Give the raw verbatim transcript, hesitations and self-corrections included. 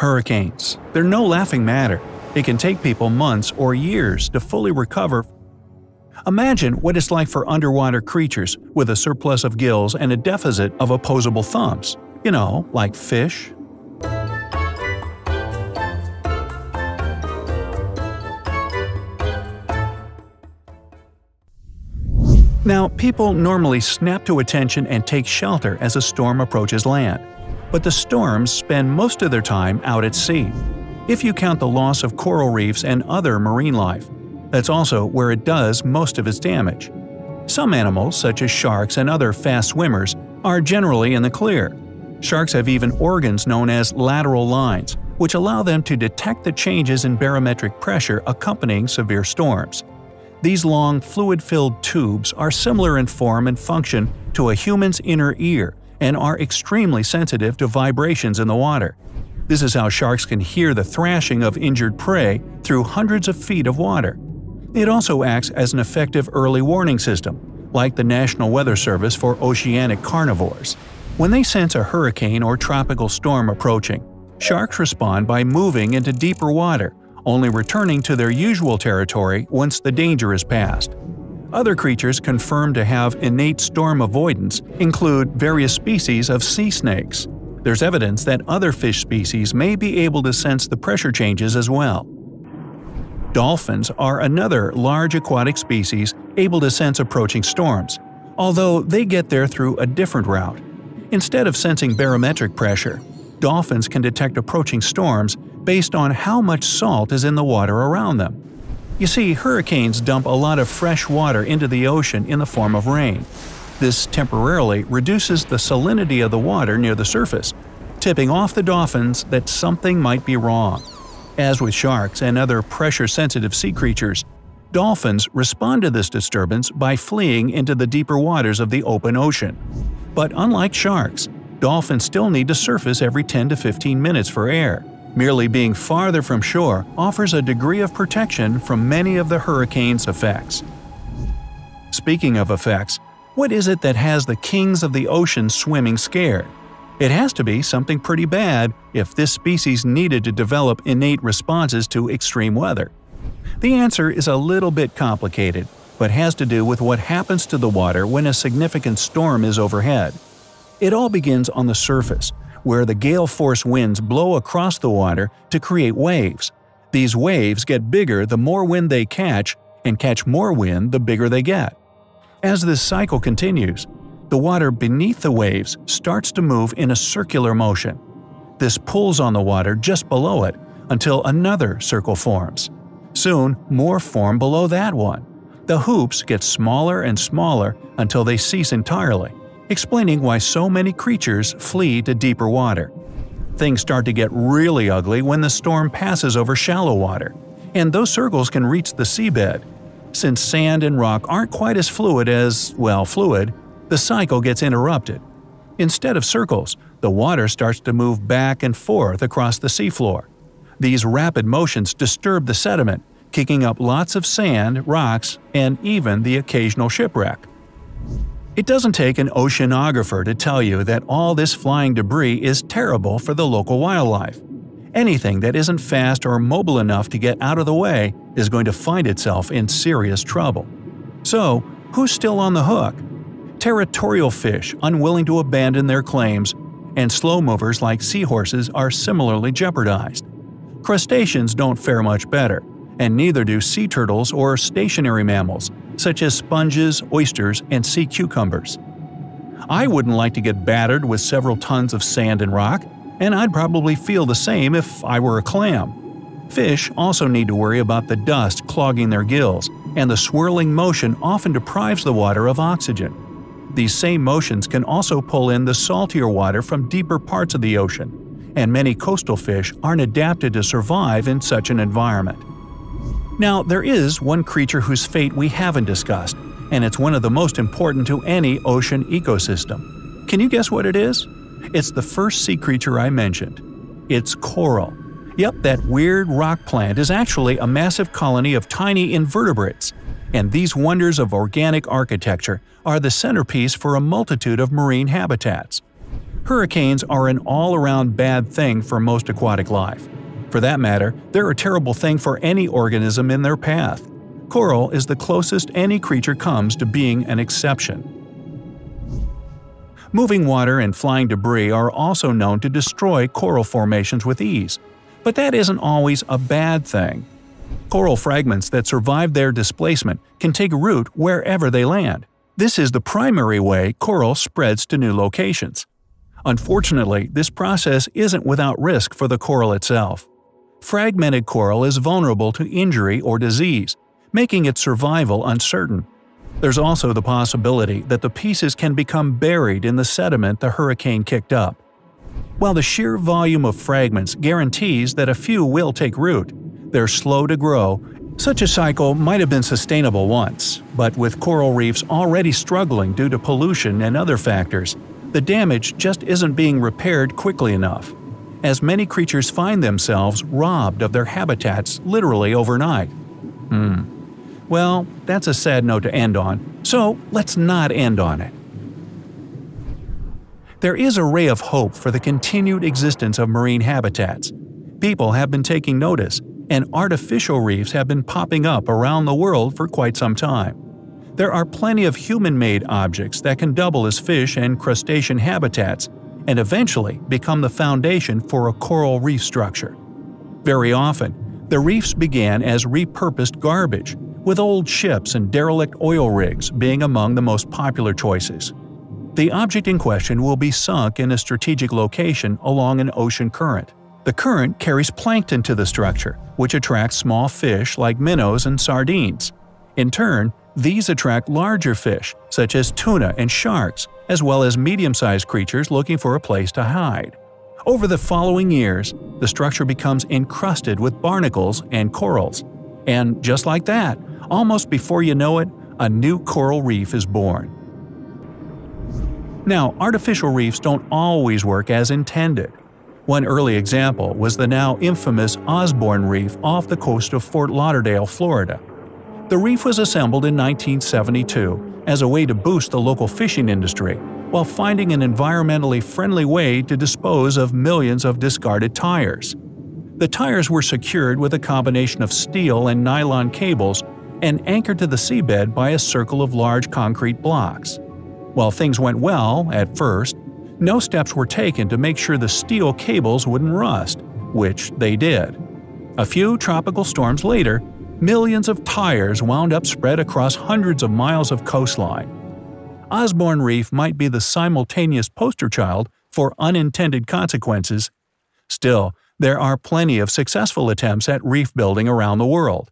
Hurricanes. They're no laughing matter. It can take people months or years to fully recover. Imagine what it's like for underwater creatures with a surplus of gills and a deficit of opposable thumbs. You know, like fish. Now, people normally snap to attention and take shelter as a storm approaches land. But the storms spend most of their time out at sea, if you count the loss of coral reefs and other marine life. That's also where it does most of its damage. Some animals, such as sharks and other fast swimmers, are generally in the clear. Sharks have even organs known as lateral lines, which allow them to detect the changes in barometric pressure accompanying severe storms. These long, fluid-filled tubes are similar in form and function to a human's inner ear and are extremely sensitive to vibrations in the water. This is how sharks can hear the thrashing of injured prey through hundreds of feet of water. It also acts as an effective early warning system, like the National Weather Service for oceanic carnivores. When they sense a hurricane or tropical storm approaching, sharks respond by moving into deeper water, only returning to their usual territory once the danger is past. Other creatures confirmed to have innate storm avoidance include various species of sea snakes. There's evidence that other fish species may be able to sense the pressure changes as well. Dolphins are another large aquatic species able to sense approaching storms, although they get there through a different route. Instead of sensing barometric pressure, dolphins can detect approaching storms based on how much salt is in the water around them. You see, hurricanes dump a lot of fresh water into the ocean in the form of rain. This temporarily reduces the salinity of the water near the surface, tipping off the dolphins that something might be wrong. As with sharks and other pressure-sensitive sea creatures, dolphins respond to this disturbance by fleeing into the deeper waters of the open ocean. But unlike sharks, dolphins still need to surface every ten to fifteen minutes for air. Merely being farther from shore offers a degree of protection from many of the hurricane's effects. Speaking of effects, what is it that has the kings of the ocean swimming scared? It has to be something pretty bad if this species needed to develop innate responses to extreme weather. The answer is a little bit complicated, but has to do with what happens to the water when a significant storm is overhead. It all begins on the surface, where the gale-force winds blow across the water to create waves. These waves get bigger the more wind they catch, and catch more wind the bigger they get. As this cycle continues, the water beneath the waves starts to move in a circular motion. This pulls on the water just below it until another circle forms. Soon, more form below that one. The hoops get smaller and smaller until they cease entirely, explaining why so many creatures flee to deeper water. Things start to get really ugly when the storm passes over shallow water, and those circles can reach the seabed. Since sand and rock aren't quite as fluid as, well, fluid, the cycle gets interrupted. Instead of circles, the water starts to move back and forth across the seafloor. These rapid motions disturb the sediment, kicking up lots of sand, rocks, and even the occasional shipwreck. It doesn't take an oceanographer to tell you that all this flying debris is terrible for the local wildlife. Anything that isn't fast or mobile enough to get out of the way is going to find itself in serious trouble. So, who's still on the hook? Territorial fish unwilling to abandon their claims, and slow movers like seahorses are similarly jeopardized. Crustaceans don't fare much better, and neither do sea turtles or stationary mammals, such as sponges, oysters, and sea cucumbers. I wouldn't like to get battered with several tons of sand and rock, and I'd probably feel the same if I were a clam. Fish also need to worry about the dust clogging their gills, and the swirling motion often deprives the water of oxygen. These same motions can also pull in the saltier water from deeper parts of the ocean, and many coastal fish aren't adapted to survive in such an environment. Now, there is one creature whose fate we haven't discussed, and it's one of the most important to any ocean ecosystem. Can you guess what it is? It's the first sea creature I mentioned. It's coral. Yep, that weird rock plant is actually a massive colony of tiny invertebrates. And these wonders of organic architecture are the centerpiece for a multitude of marine habitats. Hurricanes are an all-around bad thing for most aquatic life. For that matter, they're a terrible thing for any organism in their path. Coral is the closest any creature comes to being an exception. Moving water and flying debris are also known to destroy coral formations with ease, but that isn't always a bad thing. Coral fragments that survive their displacement can take root wherever they land. This is the primary way coral spreads to new locations. Unfortunately, this process isn't without risk for the coral itself. Fragmented coral is vulnerable to injury or disease, making its survival uncertain. There's also the possibility that the pieces can become buried in the sediment the hurricane kicked up. While the sheer volume of fragments guarantees that a few will take root, they're slow to grow. Such a cycle might have been sustainable once, but with coral reefs already struggling due to pollution and other factors, the damage just isn't being repaired quickly enough, as many creatures find themselves robbed of their habitats literally overnight. Hmm. Well, that's a sad note to end on, so let's not end on it. There is a ray of hope for the continued existence of marine habitats. People have been taking notice, and artificial reefs have been popping up around the world for quite some time. There are plenty of human-made objects that can double as fish and crustacean habitats and eventually become the foundation for a coral reef structure. Very often, the reefs began as repurposed garbage, with old ships and derelict oil rigs being among the most popular choices. The object in question will be sunk in a strategic location along an ocean current. The current carries plankton to the structure, which attracts small fish like minnows and sardines. In turn, these attract larger fish, such as tuna and sharks, as well as medium-sized creatures looking for a place to hide. Over the following years, the structure becomes encrusted with barnacles and corals. And just like that, almost before you know it, a new coral reef is born. Now, artificial reefs don't always work as intended. One early example was the now infamous Osborne Reef off the coast of Fort Lauderdale, Florida. The reef was assembled in nineteen seventy-two as a way to boost the local fishing industry while finding an environmentally friendly way to dispose of millions of discarded tires. The tires were secured with a combination of steel and nylon cables and anchored to the seabed by a circle of large concrete blocks. While things went well at first, no steps were taken to make sure the steel cables wouldn't rust, which they did. A few tropical storms later, millions of tires wound up spread across hundreds of miles of coastline. Osborne Reef might be the simultaneous poster child for unintended consequences. Still, there are plenty of successful attempts at reef building around the world.